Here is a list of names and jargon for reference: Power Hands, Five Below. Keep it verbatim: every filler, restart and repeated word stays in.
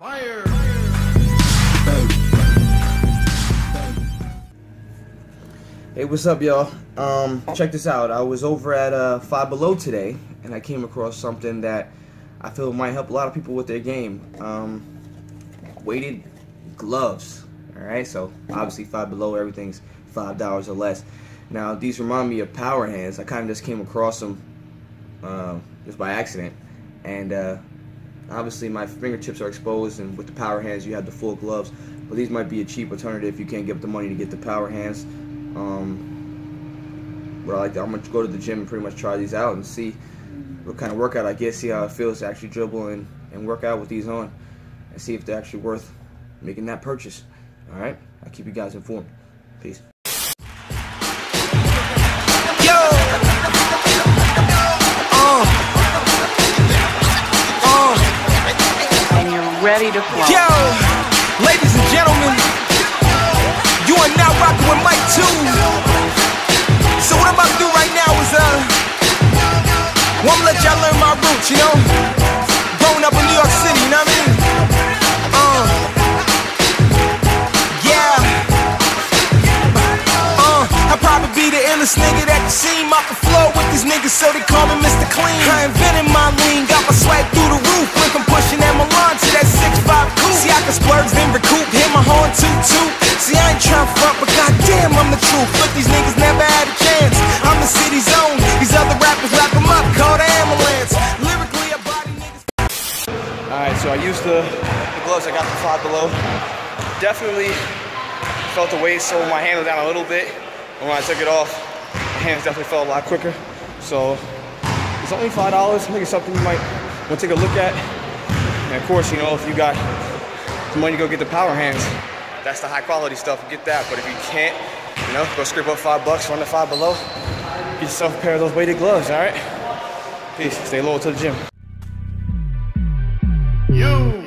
Fire! Hey, what's up, y'all? Um, check this out. I was over at uh, Five Below today, and I came across something that I feel might help a lot of people with their game. Um, weighted gloves. All right, so obviously Five Below, everything's five dollars or less. Now these remind me of Power Hands. I kind of just came across them uh, just by accident, and. Uh, Obviously, my fingertips are exposed, and with the Power Hands, you have the full gloves. But these might be a cheap alternative if you can't give up the money to get the Power Hands. Um, but I like to, I'm gonna go to the gym and pretty much try these out and see what kind of workout I get. See how it feels to actually dribble and and work out with these on, and see if they're actually worth making that purchase. All right, I'll keep you guys informed. Peace. Ready to fly. Yo, ladies and gentlemen, you are now rocking with Mike too. So what I'm about to do right now is, uh, well, I'm gonna let y'all learn my roots, you know? Growing up in New York City, you know what I mean? Uh, yeah. Uh, I'll probably be the illest nigga that you seen. Off the floor with these niggas, so they call me Mister Clean. I invented my lean, got my swag through the roof. Went from pushing at Milan to that six five coupe. See, I can splurge, then recoup, hit my horn toot-toot. See, I ain't tryna front, but goddamn, I'm the truth. But these niggas never had a chance. I'm the city's own. These other rappers lock them up, call the ambulance. Lyrically, I body niggas. Alright, so I used the, the gloves I got from Five Below. Definitely felt the weight, slowed my handle down a little bit. And when I took it off, hands definitely felt a lot quicker. So it's only five dollars. I think it's something you might want to take a look at. And of course, you know, if you got the money to go get the Power Hands, that's the high quality stuff, get that. But if you can't, you know, go scrape up five bucks, run to Five Below, get yourself a pair of those weighted gloves, all right? Peace, stay loyal to the gym. You.